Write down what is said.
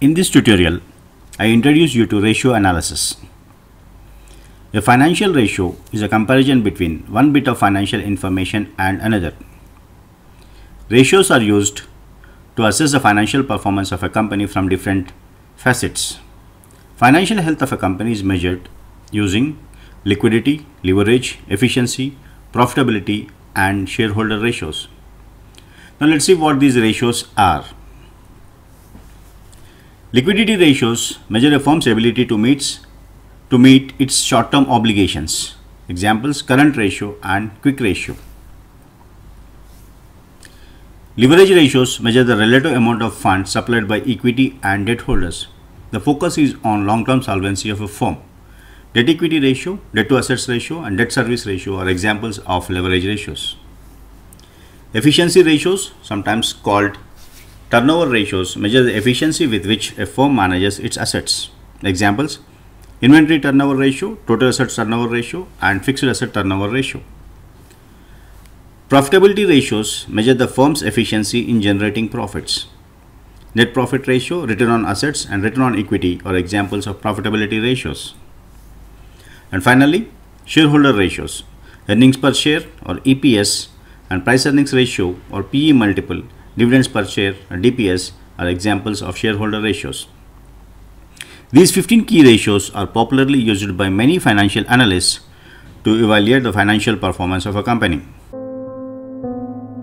In this tutorial, I introduce you to ratio analysis. A financial ratio is a comparison between one bit of financial information and another. Ratios are used to assess the financial performance of a company from different facets. Financial health of a company is measured using liquidity, leverage, efficiency, profitability, and shareholder ratios. Now let's see what these ratios are. Liquidity ratios measure a firm's ability to meet its short-term obligations. Examples: current ratio and quick ratio. Leverage ratios measure the relative amount of funds supplied by equity and debt holders. The focus is on long-term solvency of a firm. Debt-equity ratio, debt-to-assets ratio, and debt-service ratio are examples of leverage ratios. Efficiency ratios, sometimes called turnover ratios, measure the efficiency with which a firm manages its assets. Examples: inventory turnover ratio, total assets turnover ratio, and fixed asset turnover ratio. Profitability ratios measure the firm's efficiency in generating profits. Net profit ratio, return on assets, and return on equity are examples of profitability ratios. And finally, shareholder ratios, earnings per share or EPS, and price earnings ratio or PE multiple, dividends per share or DPS are examples of shareholder ratios. These 15 key ratios are popularly used by many financial analysts to evaluate the financial performance of a company.